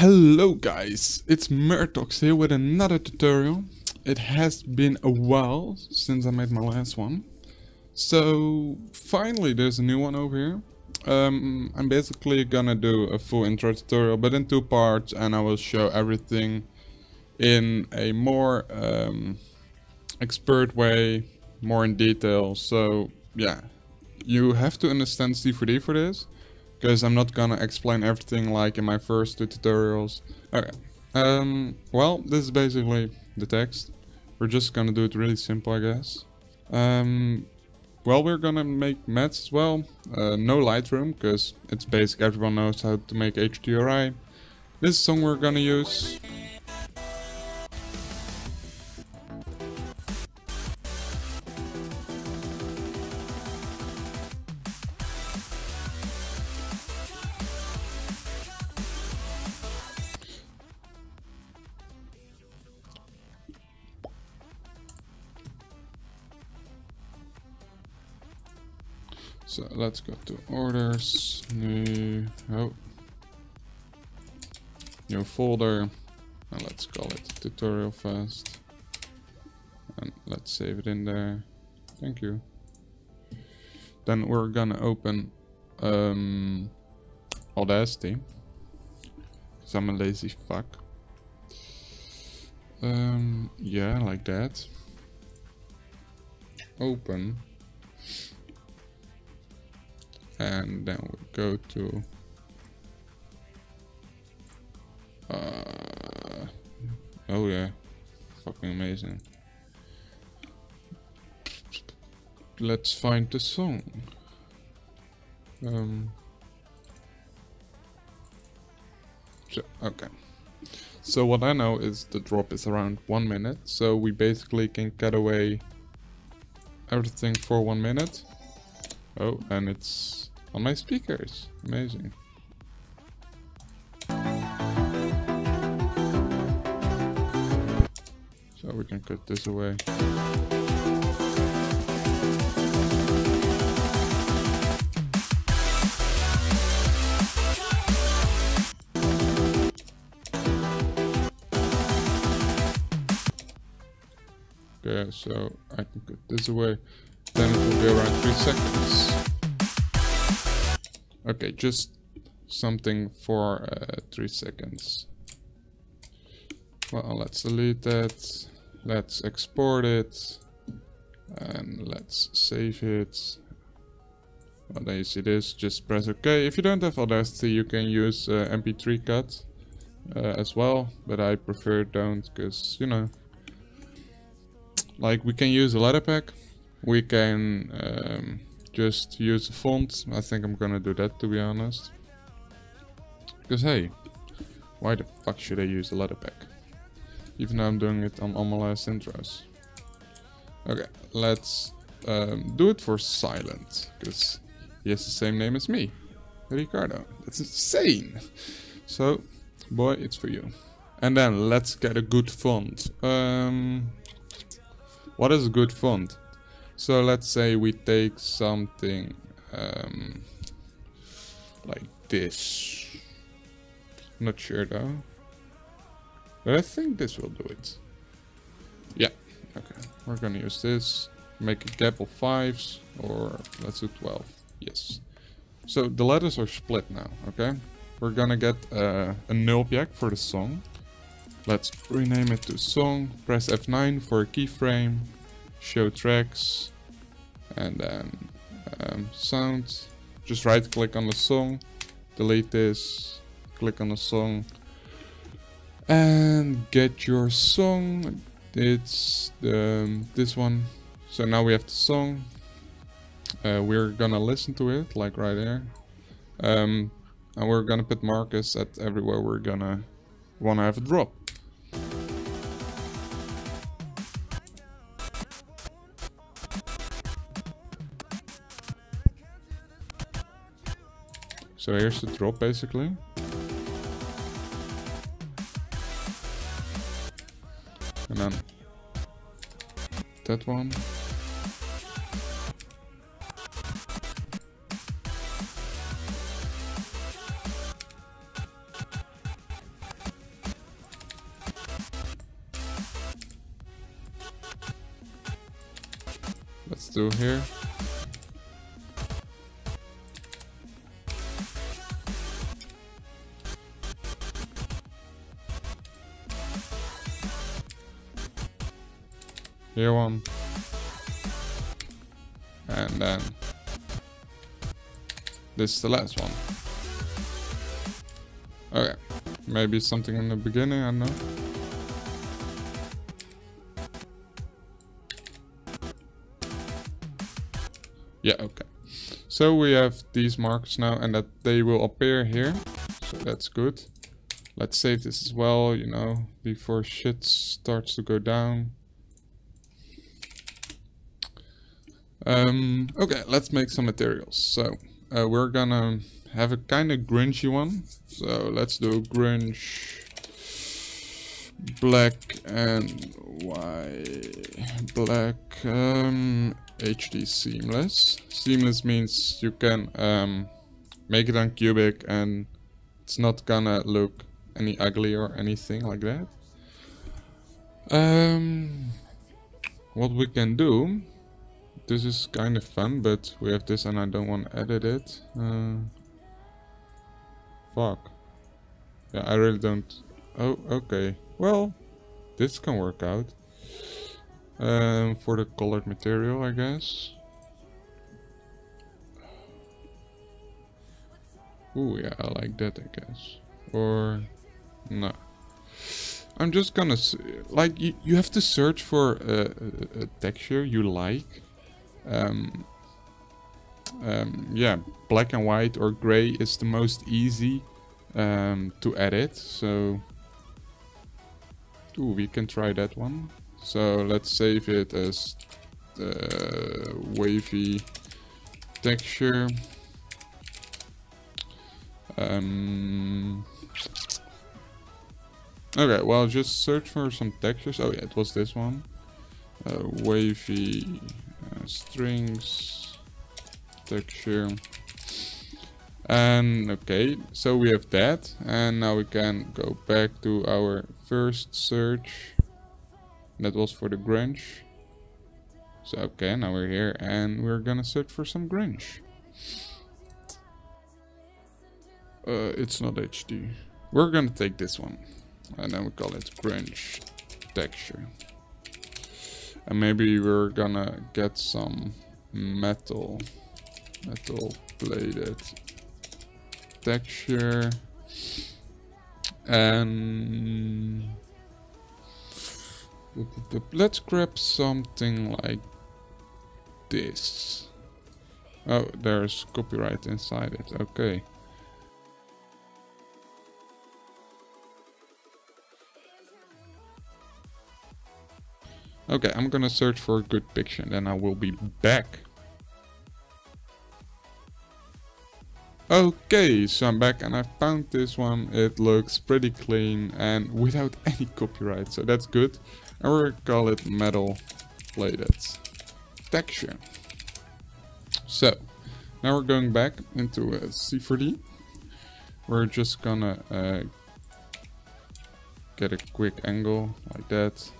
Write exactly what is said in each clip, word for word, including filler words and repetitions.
Hello guys, it's Murtox here with another tutorial. It has been a while since I made my last one, so finally there's a new one over here. Um, I'm basically gonna do a full intro tutorial, but in two parts, and I will show everything in a more um, expert way, more in detail. So yeah, you have to understand C four D for this, because I'm not gonna explain everything like in my first two tutorials. Okay, um, well, this is basically the text. We're just gonna do it really simple, I guess. Um, well, we're gonna make mats as well. Uh, no Lightroom, because it's basic, everyone knows how to make H D R I. This song we're gonna use. So let's go to orders, new, oh, new folder, and let's call it tutorial fast, and let's save it in there. Thank you. Then we're gonna open um, Audacity, because I'm a lazy fuck. Um, yeah, like that. Open. And then we go to uh, oh yeah, fucking amazing. Let's find the song. Um, so, okay, so what I know is the drop is around one minute, so we basically can cut away everything for one minute. Oh, and it's on my speakers. Amazing. So we can cut this away. Okay, so I can cut this away. Then it will be around three seconds. Okay, just something for uh, three seconds. Well, let's delete that. Let's export it. And let's save it. Well, there you see this. Just press OK. If you don't have Audacity, you can use uh, M P three cut uh, as well. But I prefer don't, because, you know, like, we can use a ladder pack. We can um, just use a font. I think I'm gonna do that, to be honest. Because hey, why the fuck should I use a ladder pack? Even though I'm doing it on all my last intros. Okay, let's um, do it for silent, because he has the same name as me, Ricardo. That's insane. So, boy, it's for you. And then let's get a good font. Um, what is a good font? So let's say we take something um, like this. Not sure though, but I think this will do it. Yeah, okay. We're gonna use this. Make a gap of fives, or let's do twelve. Yes. So the letters are split now. Okay. We're gonna get uh, a nulpjack for the song. Let's rename it to song. Press F nine for a keyframe. Show tracks, and then um, sound. Just right click on the song, delete this, click on the song, and get your song. It's um, this one. So now we have the song. Uh, we're gonna listen to it, like right there, um, and we're gonna put markers at everywhere we're gonna wanna have a drop. So here's the drop, basically. And then that one. Let's do here. Here one. And then this is the last one. Okay. Maybe something in the beginning, I don't know. Yeah, okay. So we have these markers now, and that they will appear here. So that's good. Let's save this as well, you know, before shit starts to go down. Um, okay, let's make some materials. So uh, we're gonna have a kind of grungy one. So let's do grunge black and white, black um, H D seamless. Seamless means you can um, make it on cubic and it's not gonna look any ugly or anything like that. Um, what we can do. This is kind of fun, but we have this and I don't want to edit it. Uh, fuck. Yeah, I really don't. Oh, okay. Well, this can work out. Um, for the colored material, I guess. Ooh, yeah, I like that, I guess. Or... no. I'm just gonna... like, you, you have to search for a, a, a texture you like. Um, um, yeah, black and white or gray is the most easy um, to edit, so ooh, we can try that one. So let's save it as uh, wavy texture. Um, okay, well, just search for some textures. Oh yeah, it was this one. Uh, wavy uh, strings texture, and okay, so we have that, and now we can go back to our first search that was for the grunge. So okay, now we're here and we're gonna search for some grunge. Uh, it's not H D, we're gonna take this one and then we call it grunge texture. And maybe we're gonna get some metal, metal plated texture. And let's grab something like this. Oh, there's copyright inside it, okay. Okay, I'm gonna search for a good picture and then I will be back. Okay, so I'm back and I found this one. It looks pretty clean and without any copyright, so that's good. And we're gonna call it metal plated texture. So, now we're going back into a C four D. We're just gonna uh, get a quick angle like that.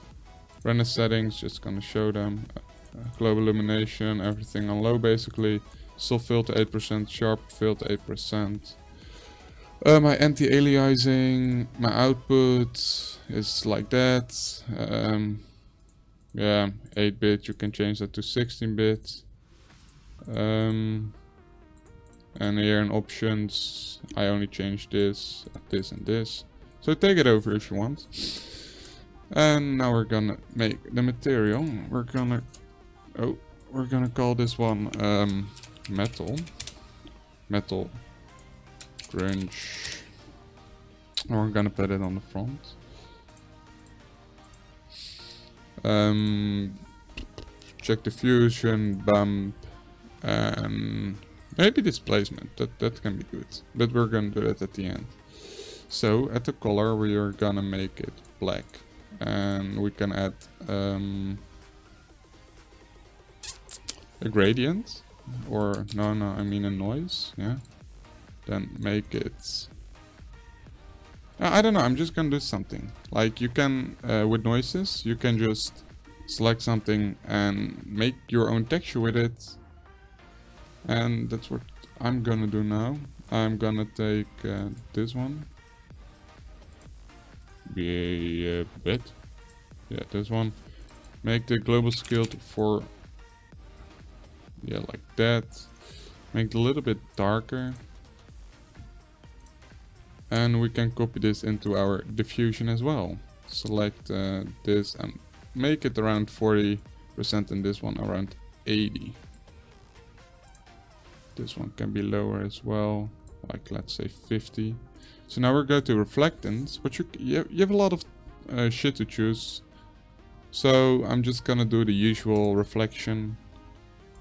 Render settings, just gonna show them. Uh, global illumination, everything on low basically. Soft fill to eight percent, sharp fill to eight percent. Uh, my anti-aliasing, my output is like that. Um, yeah, eight bit, you can change that to sixteen bit. Um, and here in options, I only change this, this and this. So take it over if you want. And now we're gonna make the material. We're gonna oh, we're gonna call this one um, metal, metal grunge. And we're gonna put it on the front. Um, check diffusion, bump, and maybe displacement. That that can be good, but we're gonna do that at the end. So at the color, we are gonna make it black. And we can add um, a gradient, or no, no, I mean a noise, yeah. Then make it... I don't know, I'm just gonna do something. Like you can, uh, with noises, you can just select something and make your own texture with it. And that's what I'm gonna do now. I'm gonna take uh, this one. Be a bit. Yeah, this one. Make the global scale for... yeah, like that. Make it a little bit darker. And we can copy this into our diffusion as well. Select uh, this and make it around forty percent and this one around eighty. This one can be lower as well, like let's say fifty. So now we're going to reflectance, but you, you have a lot of uh, shit to choose. So I'm just gonna do the usual reflection.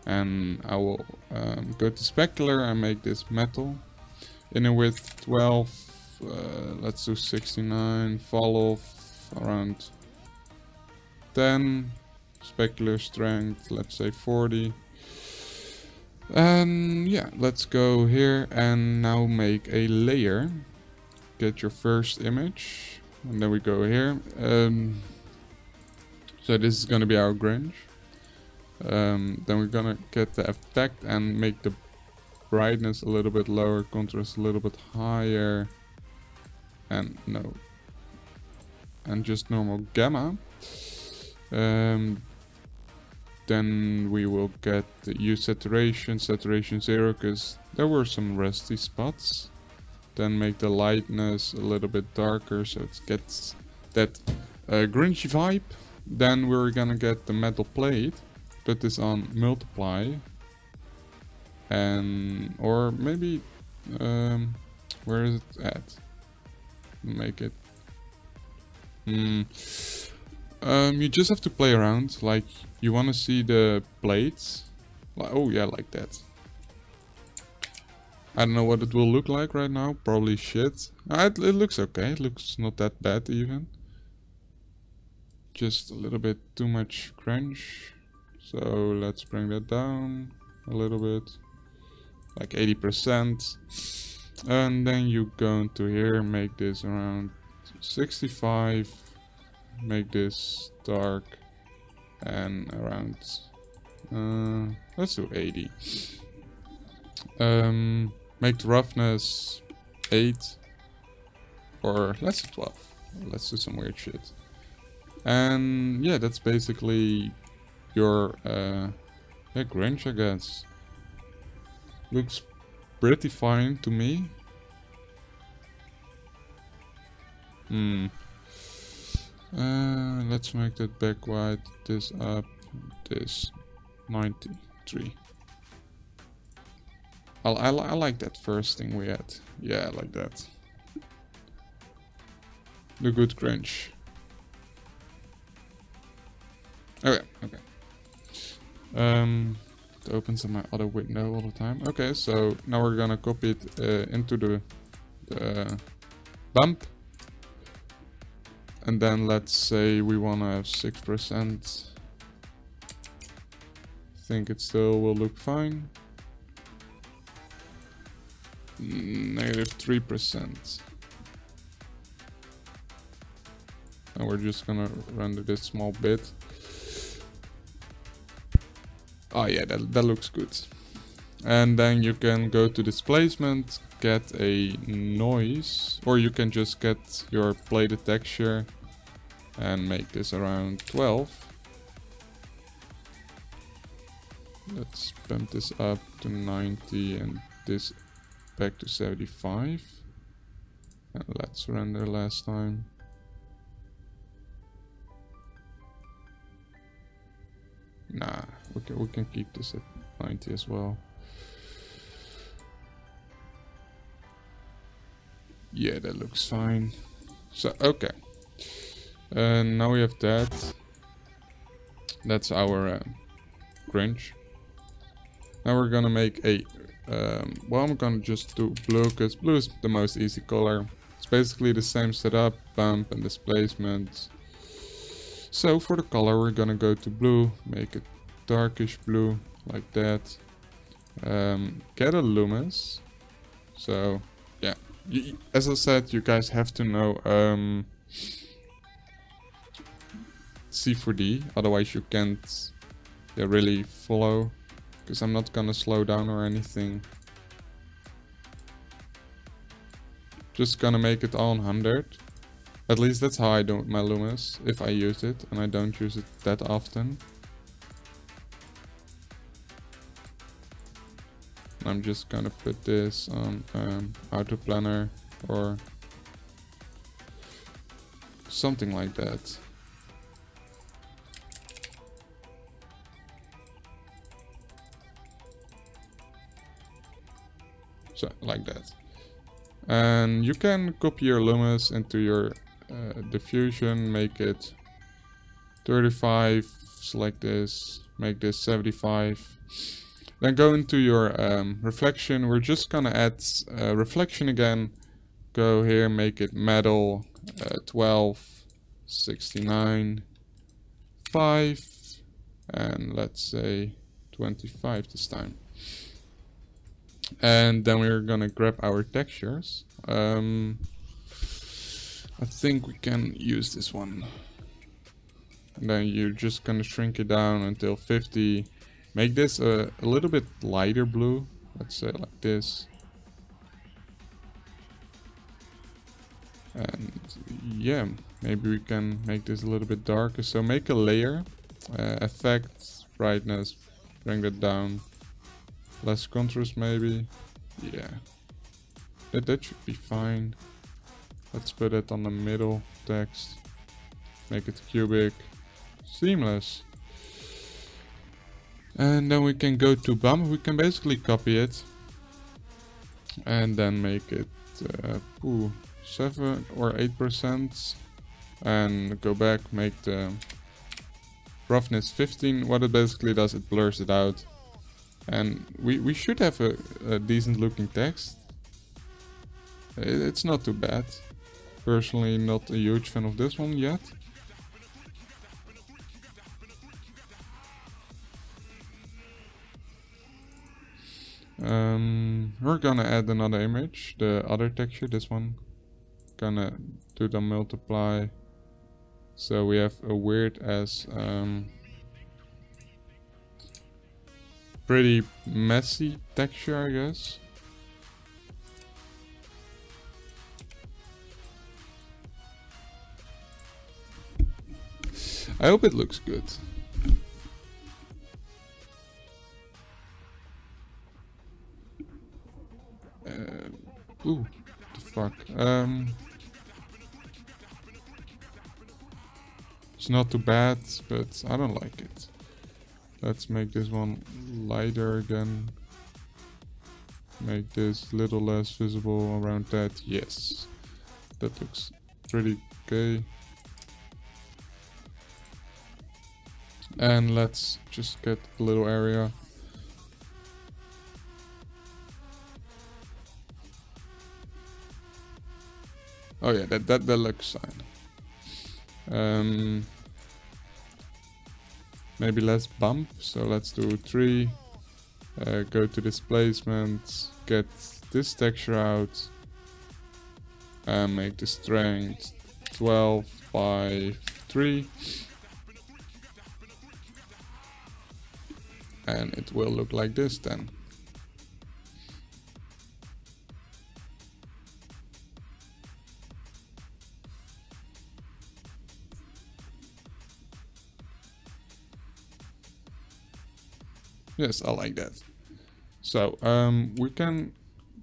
And I will um, go to specular and make this metal. Inner width twelve, uh, let's do sixty-nine, fall off around ten, specular strength, let's say forty. And yeah, let's go here and now make a layer. Get your first image, and then we go here. Um, so this is gonna be our grunge. Um, then we're gonna get the effect and make the brightness a little bit lower, contrast a little bit higher, and no, and just normal gamma. Um, then we will get the use saturation, saturation zero, because there were some rusty spots. Then make the lightness a little bit darker, so it gets that uh, grungy vibe. Then we're gonna get the metal plate. Put this on multiply, and or maybe um, where is it at? Make it. Mm. Um, you just have to play around. Like you want to see the plates. Like, oh yeah, like that. I don't know what it will look like right now. Probably shit. Ah, it, it looks okay. It looks not that bad even. Just a little bit too much crunch. So let's bring that down a little bit, like eighty percent. And then you go into here, make this around sixty-five, make this dark and around, uh, let's do eighty. Um, make the roughness eight, or let's do twelve. Let's do some weird shit. And yeah, that's basically your uh, yeah, grunge, I guess. Looks pretty fine to me. Hmm. Uh, let's make that back white, this up, this ninety-three. I, I, I like that first thing we had. Yeah, I like that. The good grunge. Okay, okay. Um, it opens in my other window all the time. Okay, so now we're gonna copy it uh, into the, the bump. And then let's say we wanna have six percent. I think it still will look fine. Negative three percent. And we're just gonna render this small bit. Oh yeah, that, that looks good. And then you can go to displacement, get a noise, or you can just get your plated texture and make this around twelve. Let's bump this up to ninety and this back to seventy-five. And let's render last time. Nah, we can, we can keep this at ninety as well. Yeah, that looks fine. So, okay. And uh, now we have that. That's our uh, grunge. Now we're gonna make a... Um, well, I'm gonna just do blue, because blue is the most easy color. It's basically the same setup, bump and displacement. So for the color we're gonna go to blue, make it darkish blue, like that. Um, get a lumens. So yeah, as I said, you guys have to know um, C four D, otherwise you can't yeah, really follow, because I'm not gonna slow down or anything. Just gonna make it all one hundred. At least that's how I do my Lumis, if I use it, and I don't use it that often. I'm just gonna put this on um, Auto Planner or something like that. So, like that. And you can copy your Lumis into your uh, diffusion, make it thirty-five, select this, make this seventy-five. Then go into your um, reflection. We're just gonna add uh, reflection again. Go here, make it metal, uh, twelve, sixty-nine, five, and let's say twenty-five this time. And then we're gonna grab our textures. Um, I think we can use this one. And then you're just gonna shrink it down until fifty. Make this a, a little bit lighter blue, let's say like this. And yeah, maybe we can make this a little bit darker. So make a layer, uh, effects, brightness, bring that down. Less contrast maybe, yeah. That, that should be fine. Let's put it on the middle text. Make it cubic, seamless. And then we can go to bump, we can basically copy it. And then make it uh, ooh, seven or eight percent. And go back, make the roughness fifteen. What it basically does, it blurs it out. And we, we should have a, a decent looking text. It's not too bad. Personally, not a huge fan of this one yet. Um, we're gonna add another image, the other texture, this one. Gonna do the multiply. So we have a weird as um, pretty messy texture, I guess. I hope it looks good. Uh, ooh, the fuck. Um, it's not too bad, but I don't like it. Let's make this one lighter again. Make this a little less visible around that. Yes, that looks pretty okay. And let's just get a little area. Oh yeah, that, that, that looks fine. Um, maybe less bump, so let's do three. Uh, go to displacement, get this texture out. And make the strength twelve by three. And it will look like this then. Yes, I like that. So, um, we can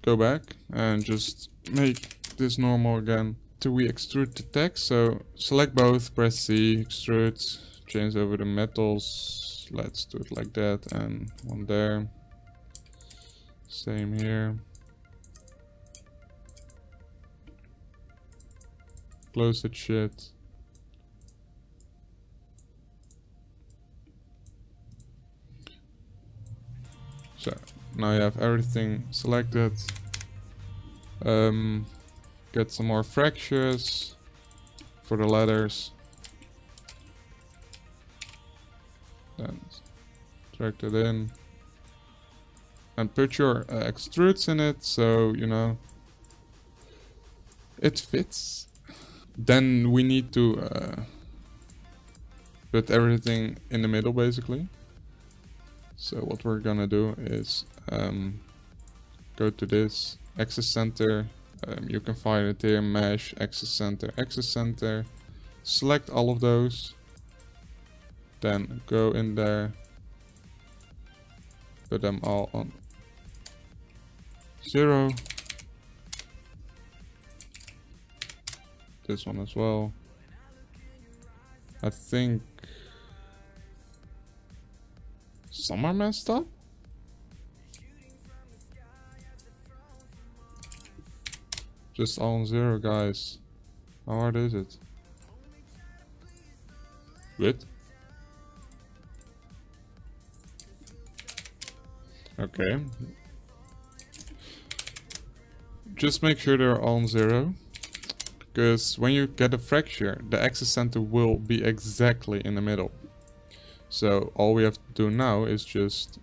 go back and just make this normal again till we extrude the text. So, select both, press C, extrude, change over the metals. Let's do it like that and one there. Same here. Close that shit. So now you have everything selected. Um, get some more fractures for the letters. Then drag that in. And put your uh, extrudes in it, so, you know, it fits. Then we need to uh, put everything in the middle basically. So what we're gonna do is um, go to this access center. Um, you can find it here, mesh, access center, access center. Select all of those, then go in there, put them all on zero. This one as well. I think some are messed up. Just on zero, guys. How hard is it? Good. Okay. Just make sure they're on zero. Because when you get a fracture, the access center will be exactly in the middle. So all we have to do now is just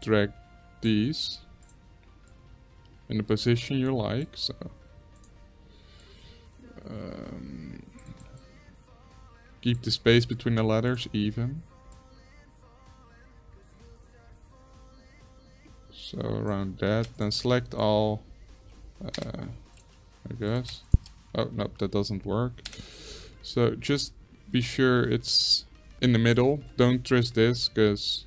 drag these in the position you like. So um, keep the space between the letters even. So around that, then select all, uh, I guess. Oh, no, that doesn't work. So just be sure it's in the middle. Don't twist this, because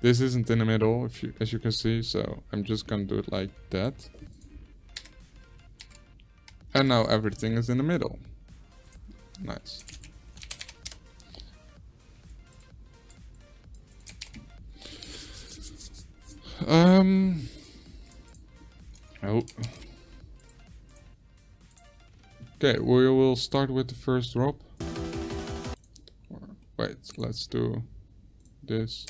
this isn't in the middle, if you, as you can see. So I'm just going to do it like that. And now everything is in the middle. Nice. Um. Oh. Okay, we will start with the first drop. Wait, let's do this.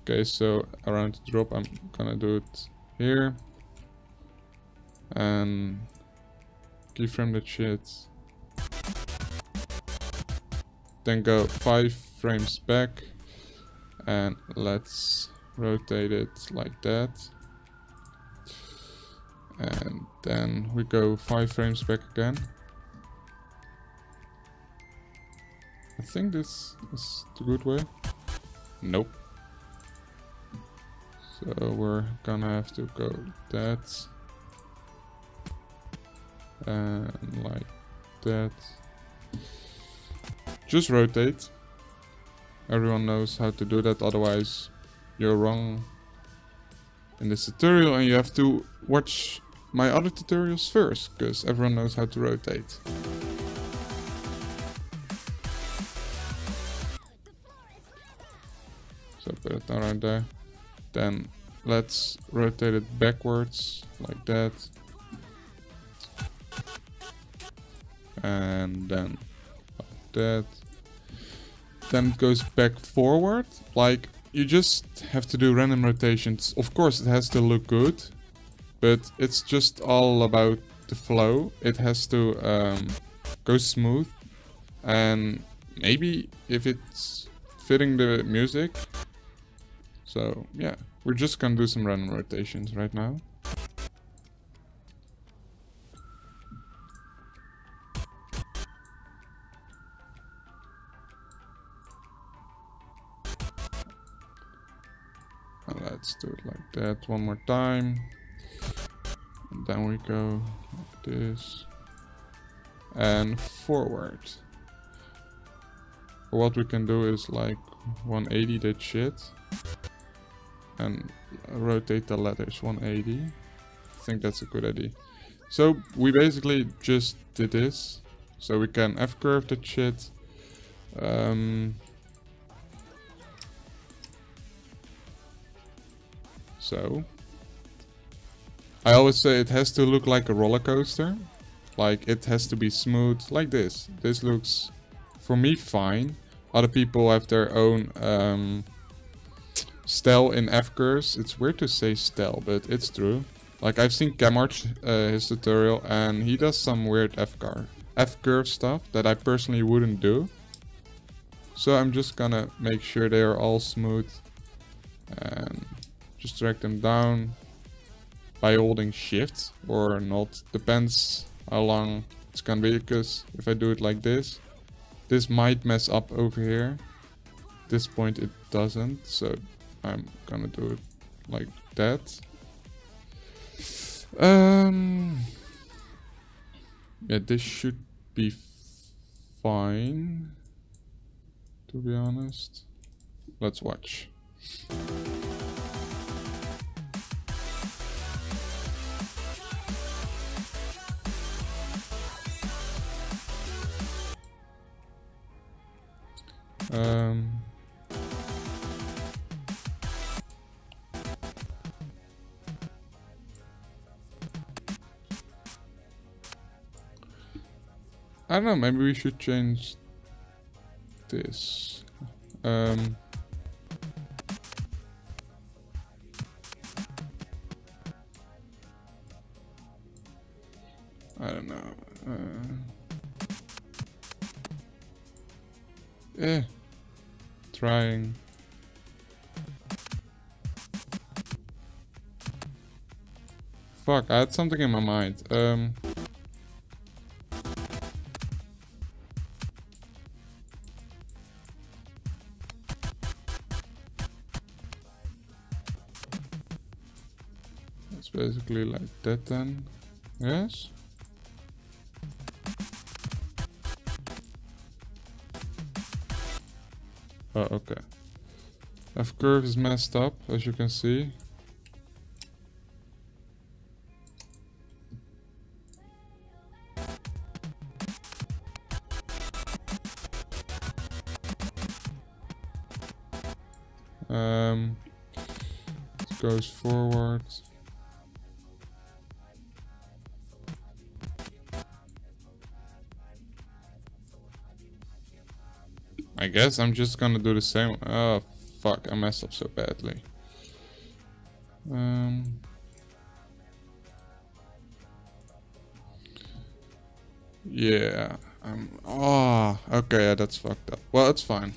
Okay, so around the drop I'm gonna do it here. And keyframe that shit. Then go five frames back. And let's rotate it like that, and then we go five frames back again. I think this is the good way. Nope. So we're gonna have to go that, and like that. Just rotate. Everyone knows how to do that, otherwise you're wrong in this tutorial and you have to watch my other tutorials first, because everyone knows how to rotate. So put it around there. Then let's rotate it backwards like that. And then like that. Then it goes back forward. Like, you just have to do random rotations. Of course it has to look good, but it's just all about the flow. It has to um, go smooth, and maybe if it's fitting the music. So yeah, we're just gonna do some random rotations right now. Let's do it like that one more time. And then we go like this. And forward. What we can do is like one eighty that shit. And rotate the letters one eighty. I think that's a good idea. So we basically just did this. So we can F-curve that shit. Um... So, I always say it has to look like a roller coaster, like it has to be smooth, like this. This looks, for me, fine. Other people have their own um, style in F-curves. It's weird to say style, but it's true. Like, I've seen Camarch, uh, his tutorial, and he does some weird F-curve F-curve stuff that I personally wouldn't do. So I'm just gonna make sure they are all smooth. And just drag them down, by holding shift or not. Depends how long it's gonna be, because if I do it like this, this might mess up over here. At this point it doesn't, so I'm gonna do it like that. Um, yeah, this should be fine, to be honest. Let's watch. Um, I don't know, maybe we should change this. Um, I don't know. Uh, yeah. Trying. Fuck, I had something in my mind. Um, it's basically like that then. Yes? Oh, okay. F-curve is messed up, as you can see. Um, it goes forward. I guess I'm just gonna do the same. Oh fuck, I messed up so badly. Um, yeah, I'm, oh, okay, yeah, that's fucked up. Well, it's fine.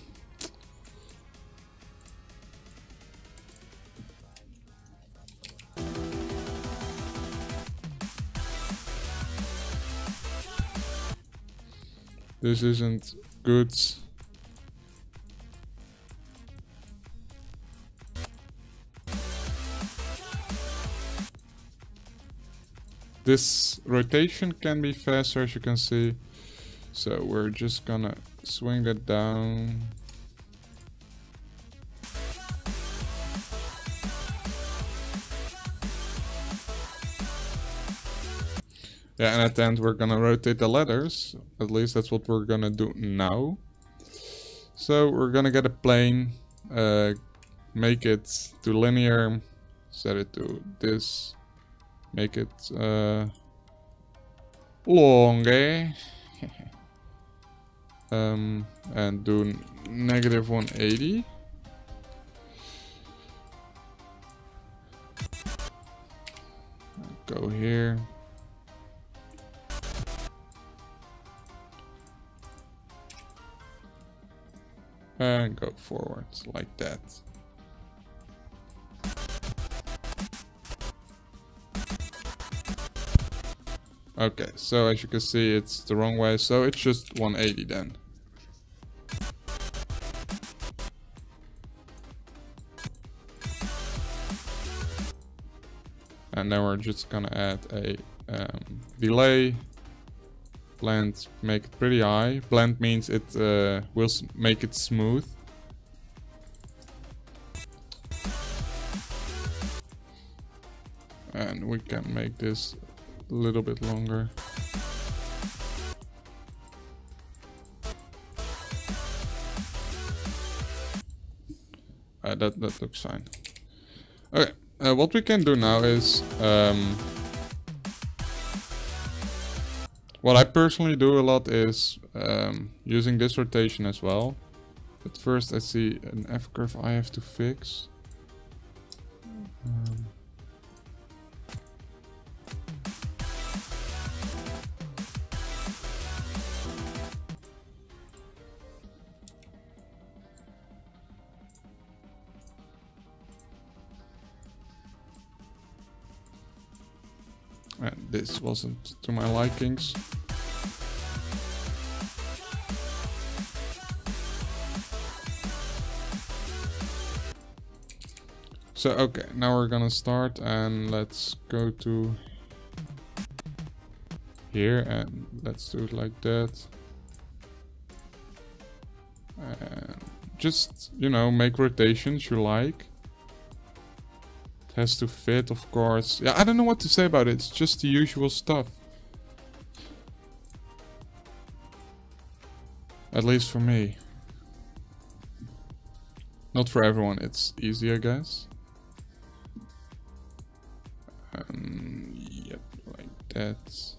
This isn't good. This rotation can be faster, as you can see, so we're just gonna swing that down. Yeah, and at the end we're gonna rotate the letters, at least that's what we're gonna do now. So we're gonna get a plane, uh, make it to linear, set it to this. Make it uh, long, eh? um, and do negative one eighty. Go here. And go forward like that. Okay, so as you can see, it's the wrong way, so it's just one eighty then. And then we're just gonna add a um, delay. Blend, make it pretty high. Blend means it uh, will s make it smooth. And we can make this a little bit longer. Uh, that, that looks fine. Okay, uh, what we can do now is... Um, what I personally do a lot is um, using this rotation as well. But first I see an F-curve I have to fix. Um, uh, this wasn't to my likings. So okay, now we're gonna start and let's go to here and let's do it like that. And just, you know, make rotations you like. It has to fit, of course. Yeah, I don't know what to say about it. It's just the usual stuff. At least for me. Not for everyone. It's easy, I guess. Um, yep, like that.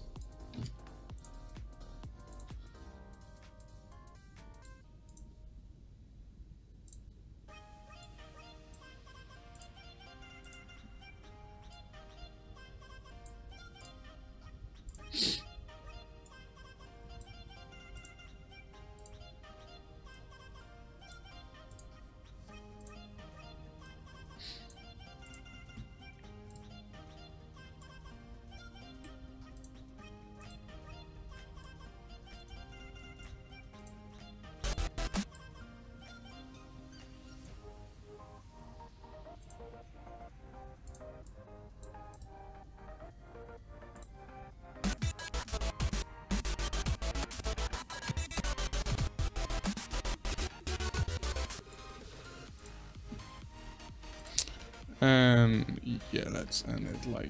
And yeah, let's end it like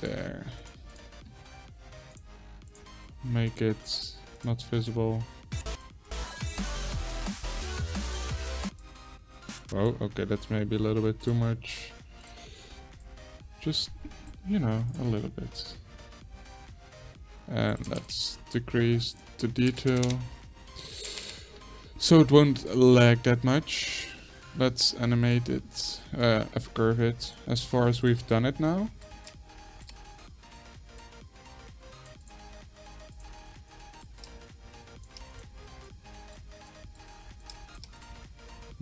there. Make it not visible. Oh, okay, that's maybe a little bit too much. Just, you know, a little bit. And let's decrease the detail so it won't lag that much. Let's animate it, uh, F-curve it, as far as we've done it now.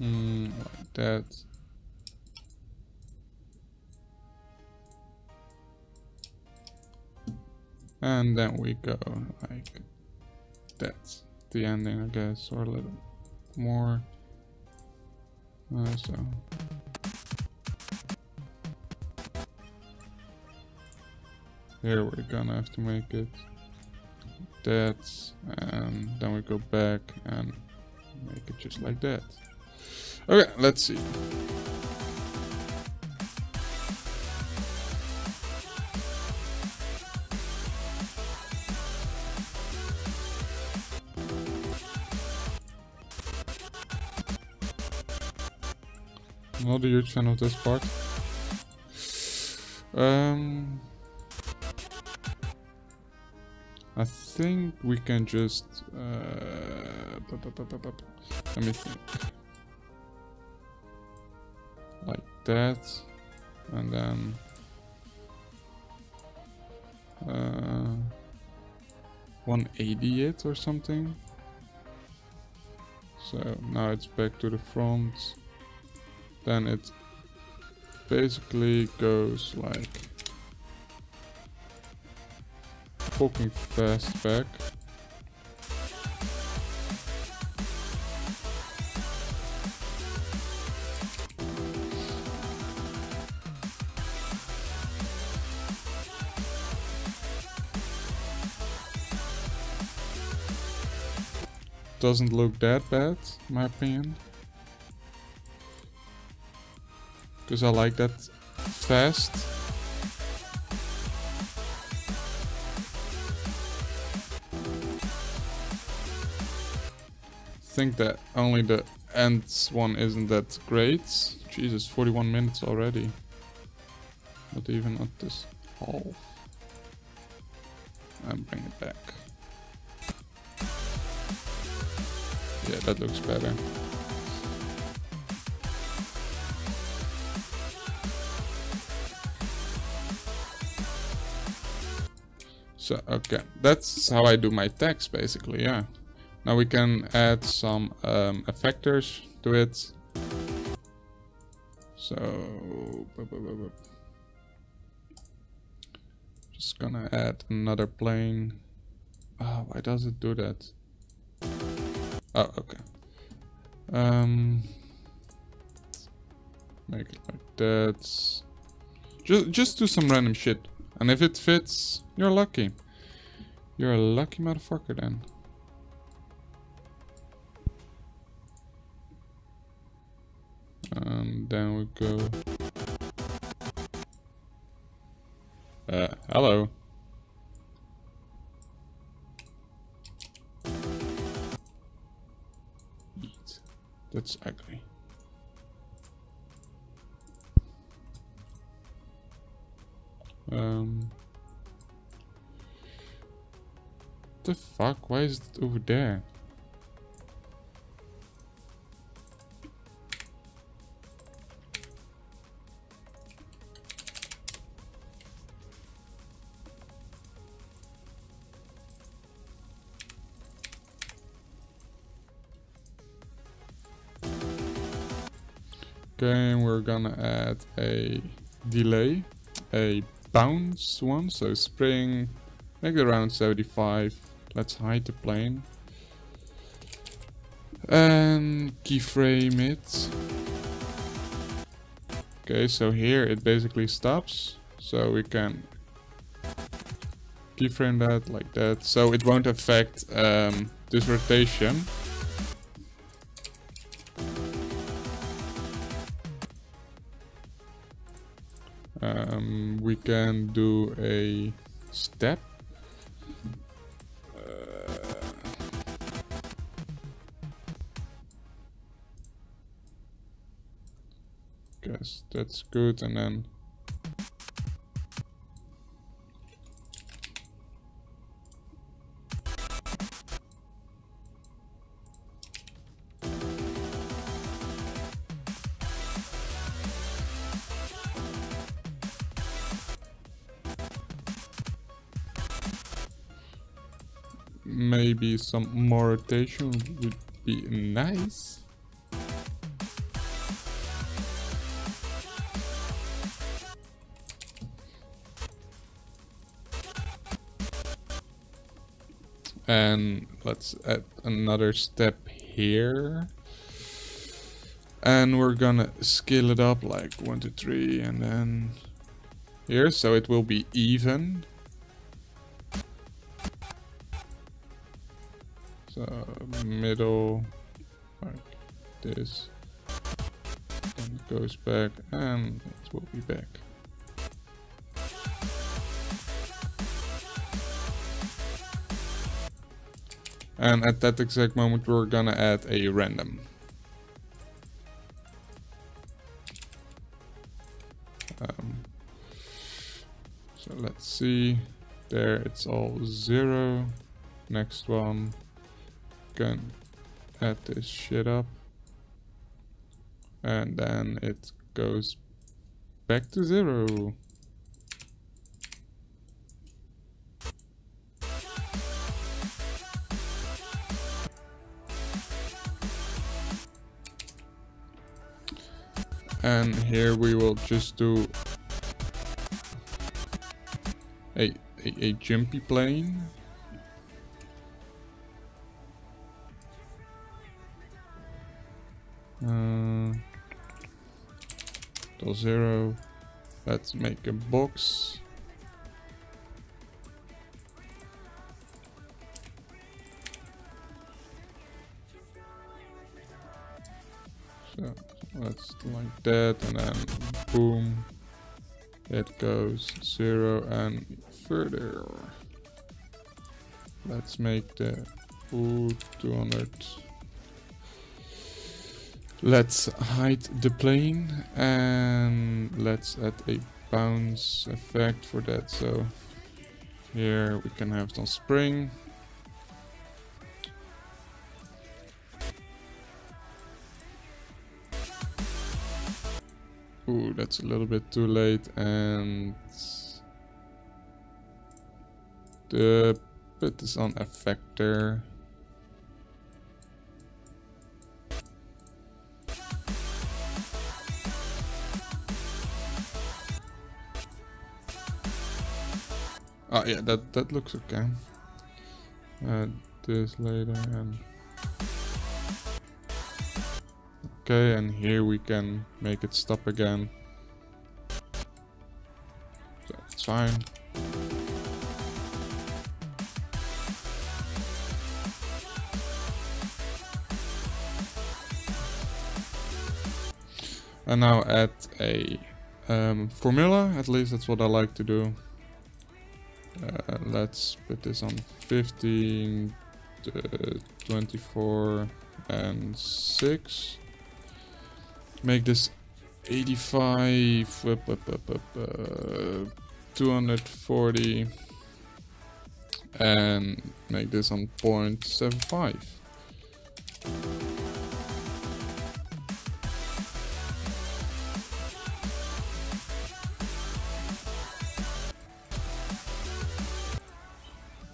Mm, like that. And then we go like that. The ending, I guess, or a little more. Uh, so. Here we're gonna have to make it that, and then we go back and make it just like that. Okay, let's see. Not a huge fan of this part. Um, I think we can just. Uh, bu bu bu bu bu. Let me think. Like that, and then. Uh, one eighty it or something. So now it's back to the front. Then it basically goes like fucking fast back. Doesn't look that bad, in my opinion. Because I like that fast. Think that only the end one isn't that great. Jesus, forty-one minutes already. Not even at this half. And bring it back. Yeah, that looks better. So, okay, that's how I do my text basically, yeah. Now we can add some um, effectors to it. So, just gonna add another plane. Oh, why does it do that? Oh, okay. Um, make it like that. Just, just do some random shit. And if it fits, you're lucky. You're a lucky motherfucker then. And then we go... Uh, hello. Eat. That's ugly. Um... What the fuck? Why is it over there? Okay, we're gonna add a delay, a bounce one, so spring, make it around seventy-five. Let's hide the plane. And keyframe it. Okay, so here it basically stops. So we can keyframe that like that. So it won't affect um, this rotation. Um, we can do a step. Yes, that's good, and then maybe some more rotation would be nice. And let's add another step here. And we're gonna scale it up like one, two, three, and then here, so it will be even. So middle, like this. And it goes back, and it will be back. And at that exact moment, we're gonna add a random. Um, so let's see. There, it's all zero. Next one. Can add this shit up. And then it goes back to zero. And here we will just do a, a, a jumpy plane. Uh, till zero. Let's make a box. So let's like that, and then boom, it goes zero and further. Let's make the ooh, two hundred. Let's hide the plane and let's add a bounce effect for that. So here we can have some spring. Ooh, that's a little bit too late, and the put this on effector. Oh yeah, that that looks okay. Uh, this later and okay, and here we can make it stop again. That's fine. And now add a um, formula, at least that's what I like to do. Uh, let's put this on fifteen, uh, twenty-four and six. Make this eighty-five, up, up, up, up, uh, two hundred forty, and make this on zero point seven five.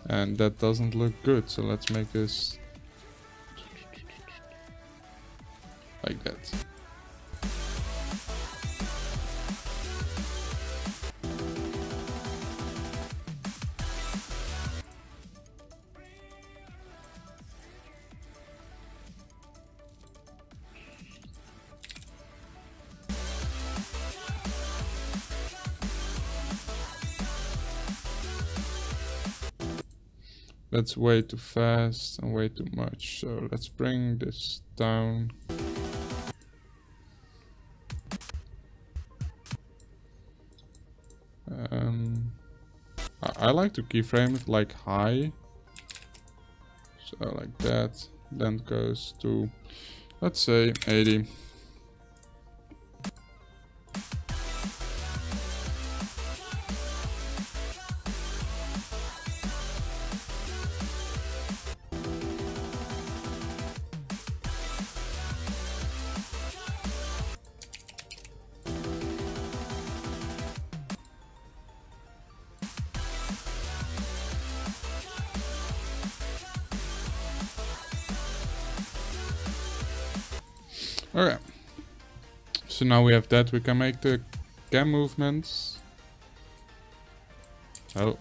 And that doesn't look good, so let's make this like that. That's way too fast and way too much, so let's bring this down. Um, I, I like to keyframe it like high, so like that, then it goes to, let's say, eighty. Alright, so now we have that, we can make the cam movements. Oh.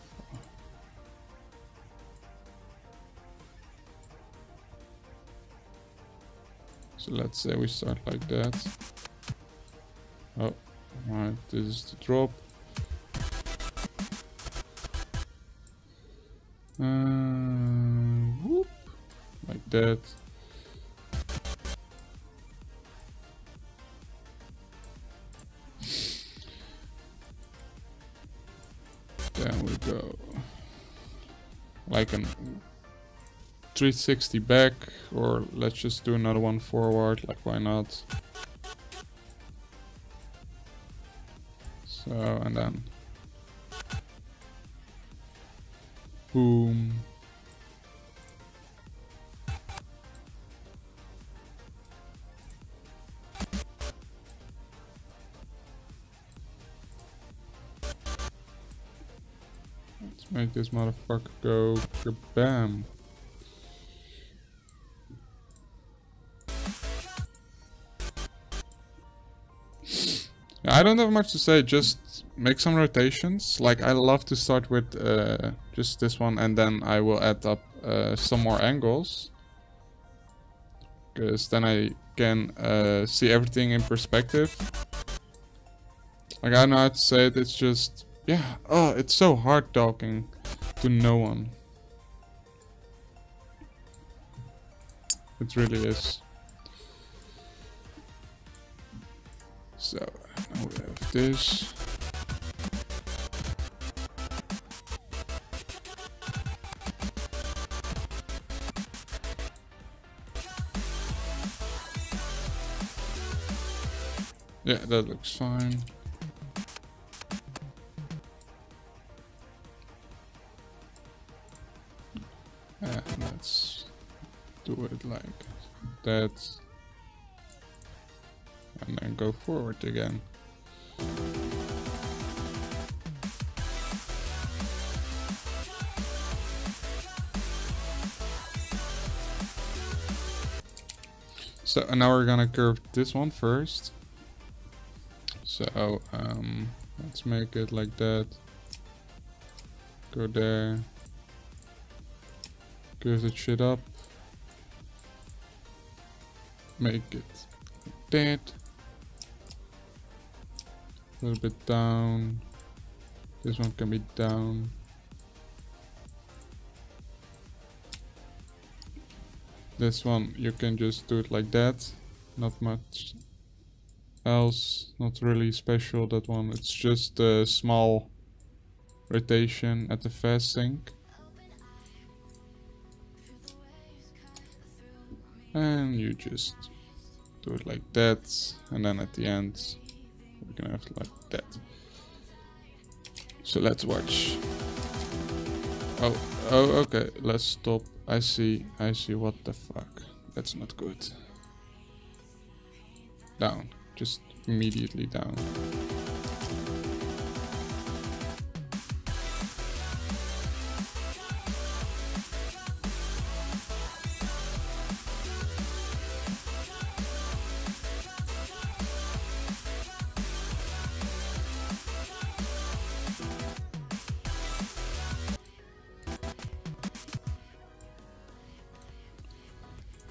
So let's say we start like that. Oh, alright, this is the drop. Uh, whoop, like that. Like an three sixty back, or let's just do another one forward, like why not? So, and then boom. Make this motherfucker go kabam. I don't have much to say, just make some rotations. Like I love to start with uh, just this one, and then I will add up uh, some more angles. Because then I can uh, see everything in perspective. Like I don't know how to say it, it's just... Yeah, oh, it's so hard talking to no one. It really is. So, now we have this. Yeah, that looks fine. Let's do it like that, and then go forward again. So and now we're gonna curve this one first. So um, let's make it like that. Go there. Give the shit up. Make it dead. A little bit down. This one can be down. This one you can just do it like that. Not much else. Not really special, that one. It's just a small rotation at the fast sync. And you just do it like that, and then at the end we're gonna have it like that. So let's watch. Oh, oh, okay, let's stop. I see, I see, what the fuck. That's not good. Down, just immediately down.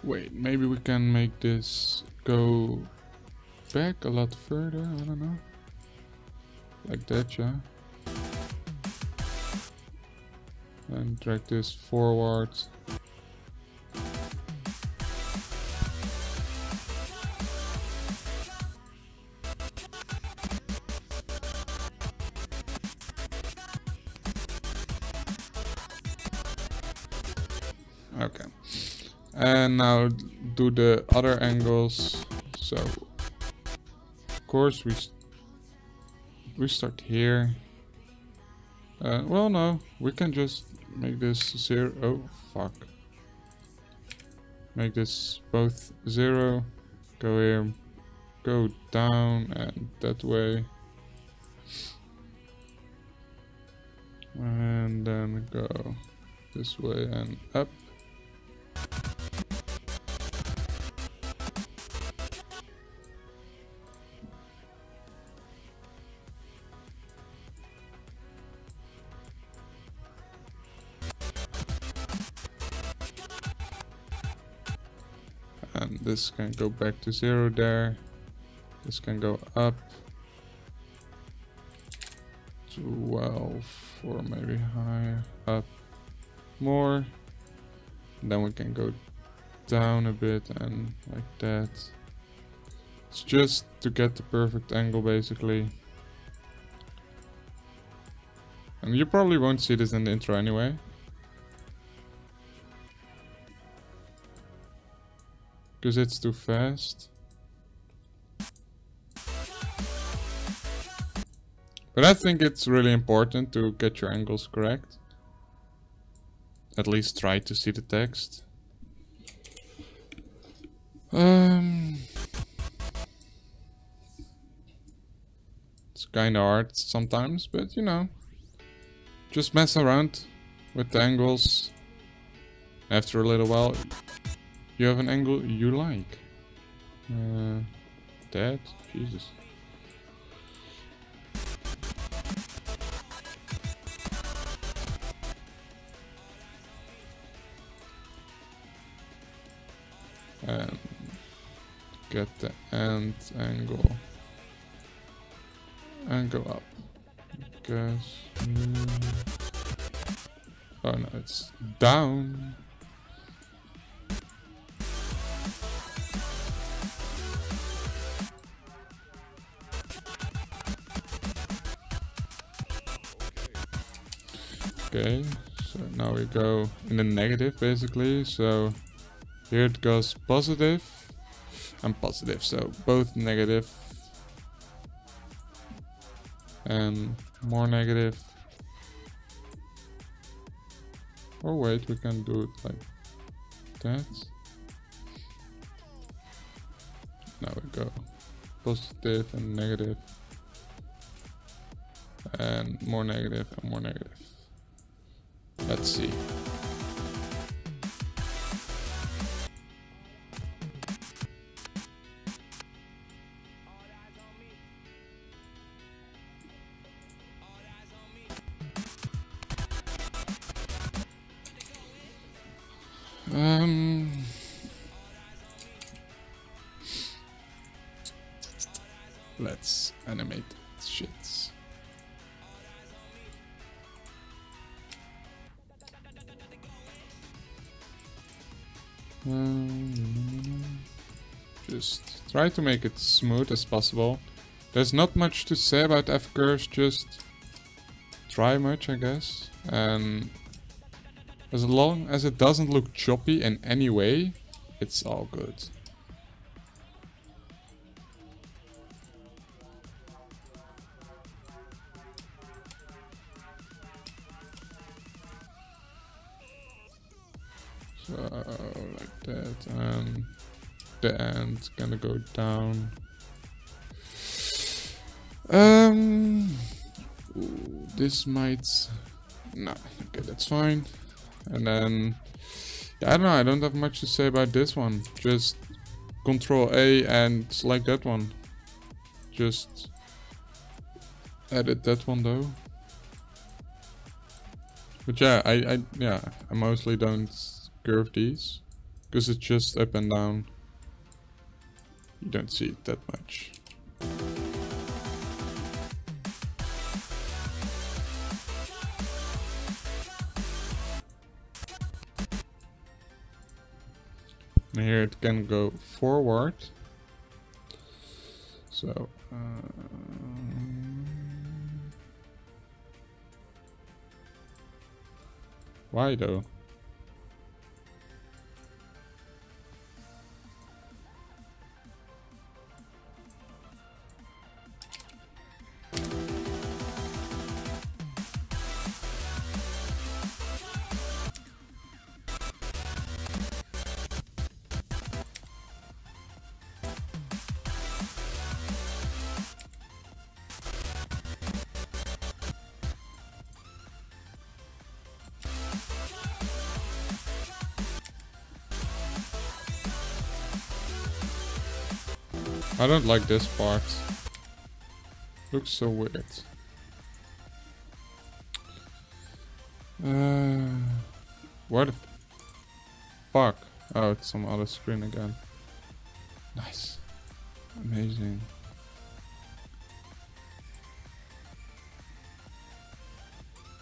Wait, maybe we can make this go back a lot further, I don't know. Like that, yeah. And drag this forward. Okay. And now do the other angles. So of course we st we start here. Uh, well, no, we can just make this zero. Oh fuck! Make this both zero. Go here, go down, and that way, and then go this way and up. And this can go back to zero there. This can go up. twelve or maybe higher. Up more. And then we can go down a bit and like that. It's just to get the perfect angle basically. And you probably won't see this in the intro anyway. Because it's too fast. But I think it's really important to get your angles correct. At least try to see the text. Um, it's kinda hard sometimes, but you know. Just mess around with the angles. After a little while, you have an angle you like. Uh, that? Jesus. And get the end angle and go up. Guess. Oh no, it's down. Okay, so now we go in the negative basically, so here it goes positive and positive, so both negative and more negative. Or wait, we can do it like that. Now we go positive and negative and more negative and more negative. Let's see. Um. Let's animate shits. Um, just try to make it smooth as possible. There's not much to say about F-curves, just try much, I guess. And as long as it doesn't look choppy in any way, it's all good. So, like that, and the end's gonna go down. Um, ooh, this might... Nah, okay, that's fine. And then, yeah, I don't know, I don't have much to say about this one. Just Control A and select that one. Just edit that one though. But yeah, I, I, yeah, I mostly don't curve these, because it's just up and down. You don't see it that much. And here it can go forward. So, uh, why though? I don't like this part. Looks so weird. Uh, what the fuck? Oh, it's some other screen again. Nice. Amazing.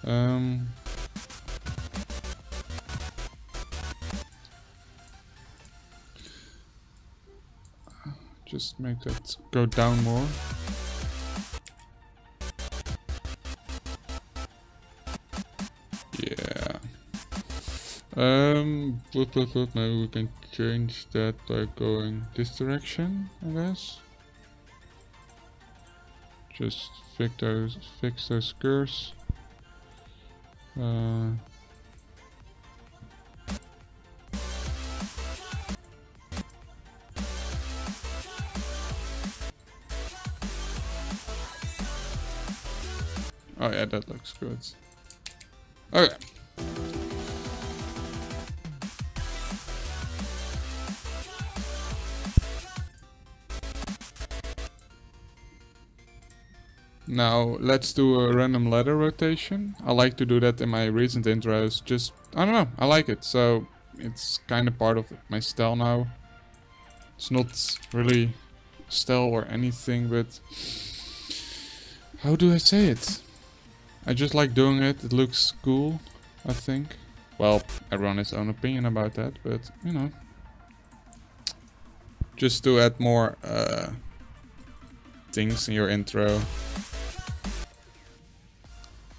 Um. Just make that go down more. Yeah. Um, but, but, but maybe we can change that by going this direction, I guess. Just fix those, fix those curves. Uh, Oh yeah, that looks good. Okay. Now let's do a random ladder rotation. I like to do that in my recent intros. Just, I don't know, I like it. So it's kind of part of my style now. It's not really style or anything, but how do I say it? I just like doing it, it looks cool, I think. Well, everyone has their own opinion about that, but, you know. Just to add more uh, things in your intro.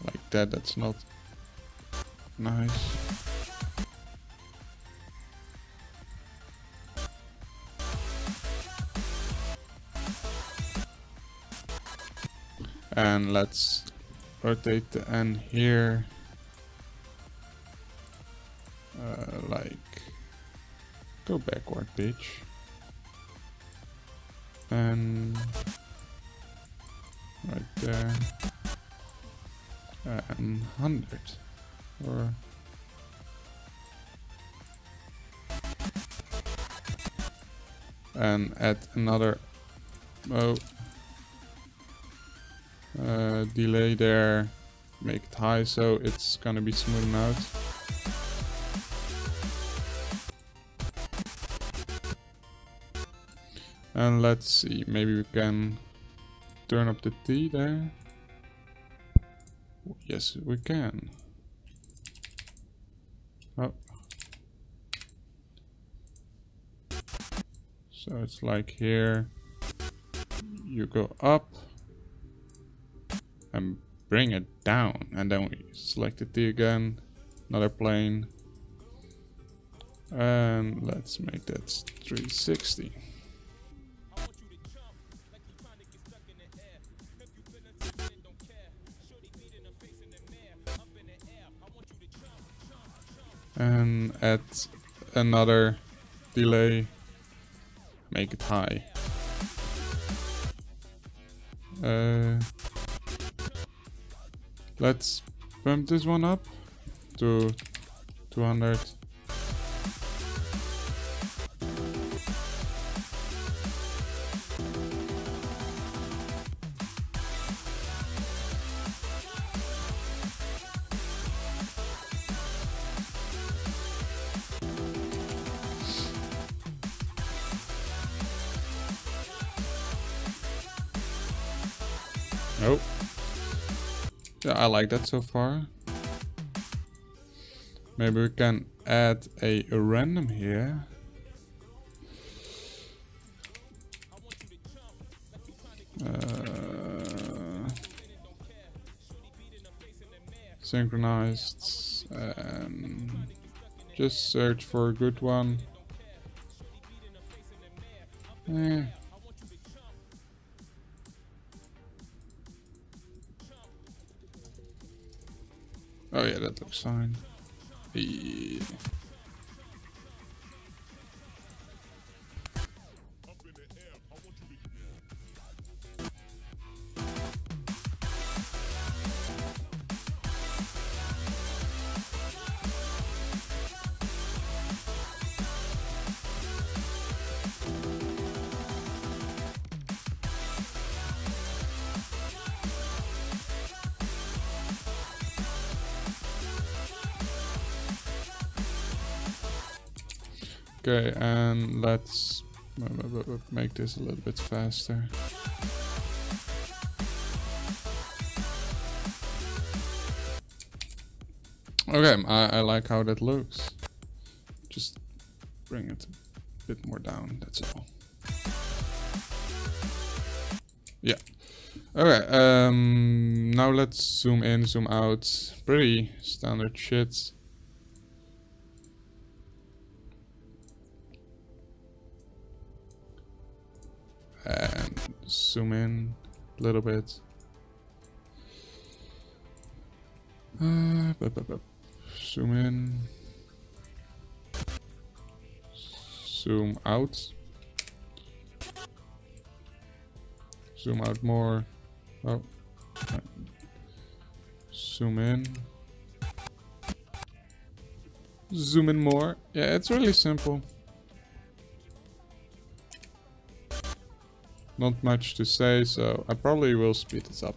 Like that, that's not nice. And let's rotate the end here, uh, like, go backward, bitch, and right there, and one hundred, or, and add another, oh, Uh, delay there, make it high so it's gonna be smooth out. And let's see, maybe we can turn up the T there. Yes, we can. Oh. So it's like here, you go up and bring it down, and then we select the T again, another plane, and let's make that three sixty. And add another delay, make it high. Uh, let's bump this one up to two hundred. Nope. Yeah, I like that so far. Maybe we can add a random here. Uh, synchronized. Um, just search for a good one. Eh. Oh yeah, that looks fine. Yeah. Okay, and let's make this a little bit faster. Okay, I, I like how that looks. Just bring it a bit more down, that's all. Yeah. Okay, um, now let's zoom in, zoom out. Pretty standard shit. And zoom in a little bit. Uh, bup, bup, bup. Zoom in. Zoom out. Zoom out more. Oh. Zoom in. Zoom in more. Yeah, it's really simple. Not much to say, so I probably will speed this up.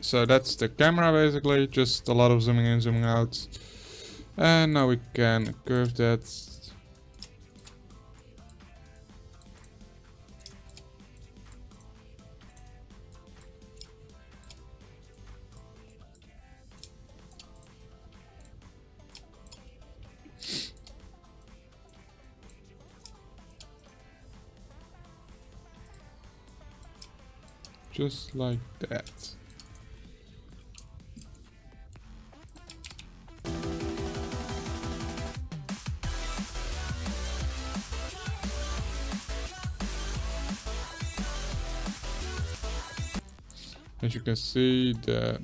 So that's the camera basically, just a lot of zooming in, zooming out. And now we can curve that. Just like that. As you can see, the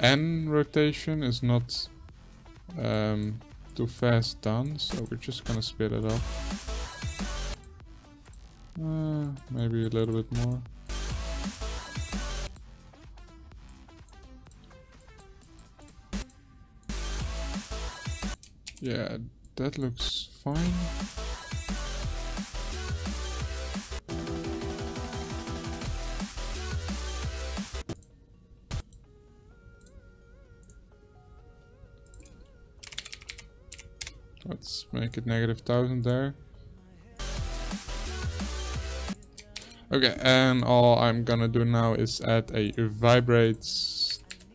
N rotation is not um, too fast done, so we're just gonna speed it up. Uh, maybe a little bit more. Yeah, that looks fine. Let's make it negative thousand there. Okay, and all I'm gonna do now is add a vibrate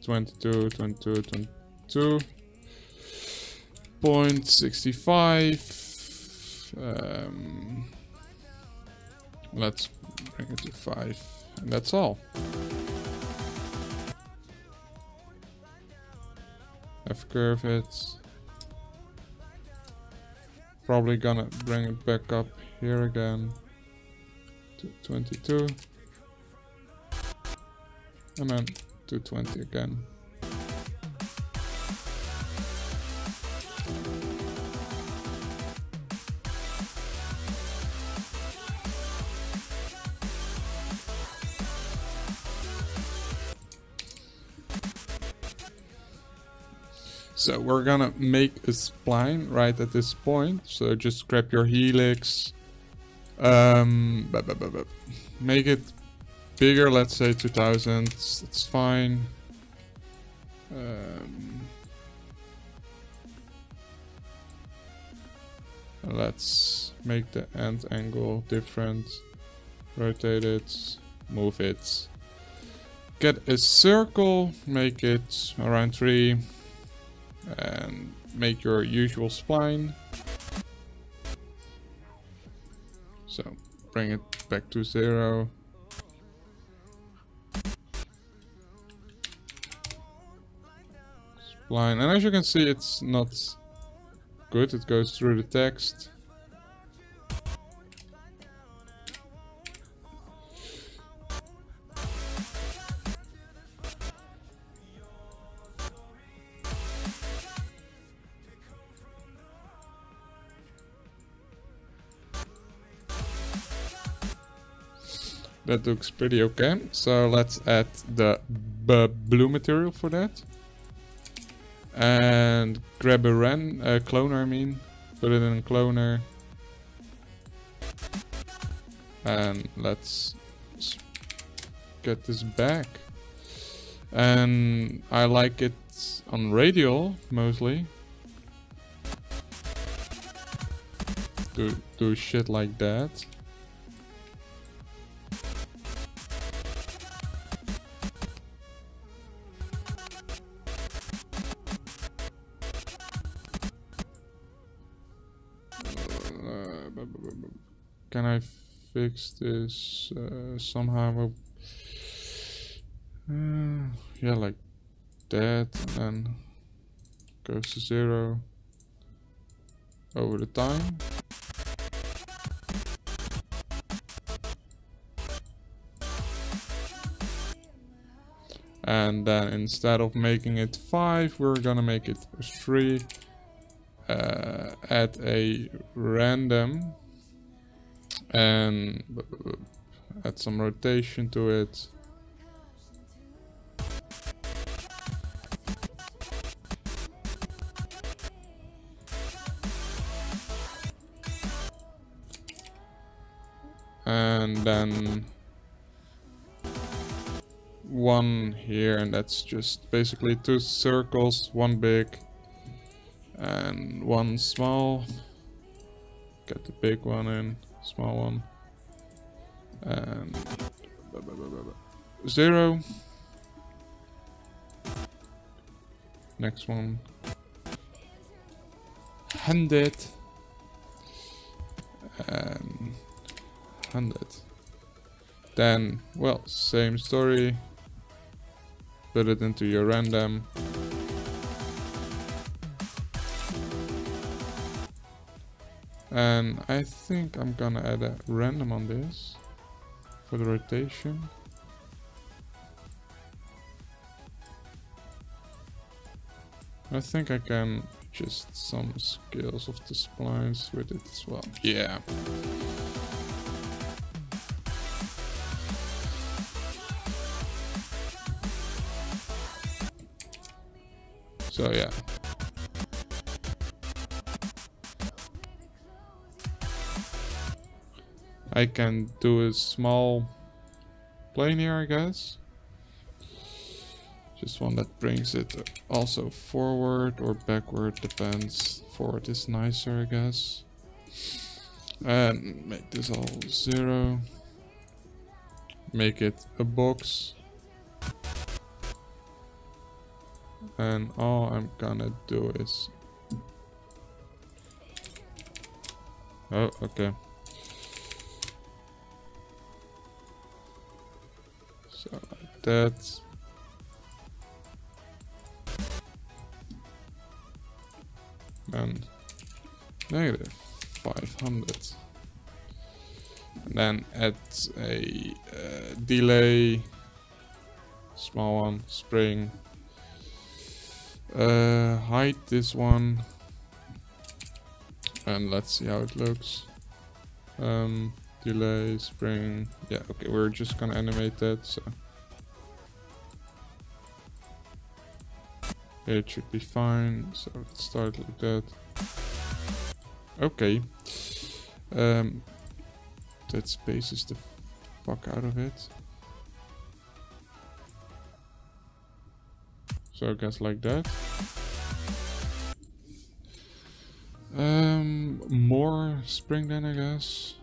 twenty-two, twenty-two, twenty-two point six five. Um, let's bring it to five, and that's all. F curve it. Probably gonna bring it back up here again to twenty-two and then to twenty again. So we're gonna make a spline right at this point. So just grab your helix, um, bup, bup, bup, bup. Make it bigger, let's say two thousand, that's fine. Um, let's make the end angle different, rotate it, move it. Get a circle, make it around three. And make your usual spline. So bring it back to zero. Spline, and as you can see, it's not good. It goes through the text. That looks pretty okay. So let's add the b blue material for that. And grab a ren uh, cloner, I mean. Put it in a cloner. And let's get this back. And I like it on radial, mostly. Do, do shit like that. Can I fix this uh, somehow? Uh, yeah, like that, and then goes to zero over the time. And then instead of making it five, we're gonna make it three. Uh, at a random and add some rotation to it. And then one here, and that's just basically two circles, one big and one small. Get the big one in, small one, and zero. Next one, one hundred, and one hundred. Then, well, same story. Put it into your random. And I think I'm gonna add a random on this for the rotation. I think I can adjust some scales of the splines with it as well. Yeah. So yeah. I can do a small plane here, I guess. Just one that brings it also forward or backward, depends. Forward is nicer, I guess. And make this all zero. Make it a box. And all I'm gonna do is... Oh, okay. So like that. And negative five hundred. And then add a uh, delay, small one, spring. Uh, hide this one and let's see how it looks. Um, delay, spring. Yeah, okay, we're just gonna animate that, so it should be fine. So let's start like that. Okay. Um, that spaces the fuck out of it. So I guess like that. Um, more spring then, I guess.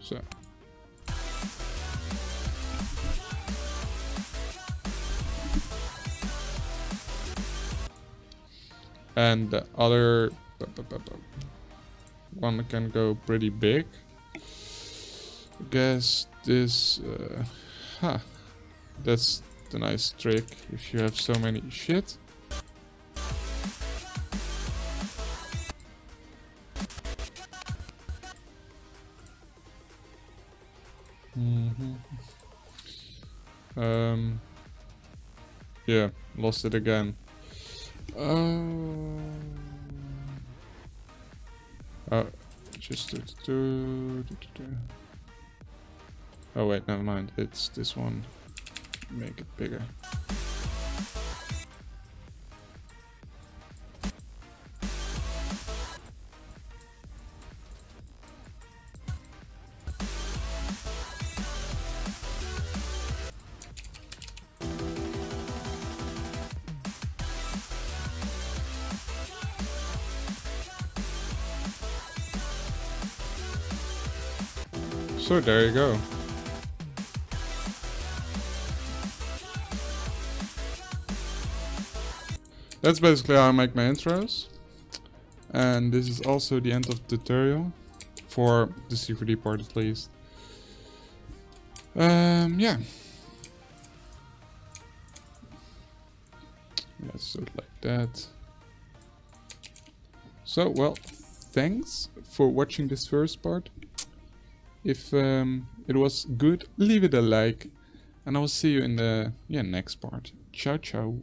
So. And the other... one can go pretty big. I guess this... Uh, huh. That's the nice trick if you have so many shit. Mm-hmm. Um. Yeah, lost it again. Uh, Oh, just do, do, do, do, do. Oh wait, never mind. It's this one. Make it bigger. So there you go. That's basically how I make my intros. And this is also the end of the tutorial. For the C four D part at least. Um, yeah. Let's do it like that. So, well, thanks for watching this first part. If um, it was good, leave it a like, and I will see you in the yeah next part. Ciao, ciao.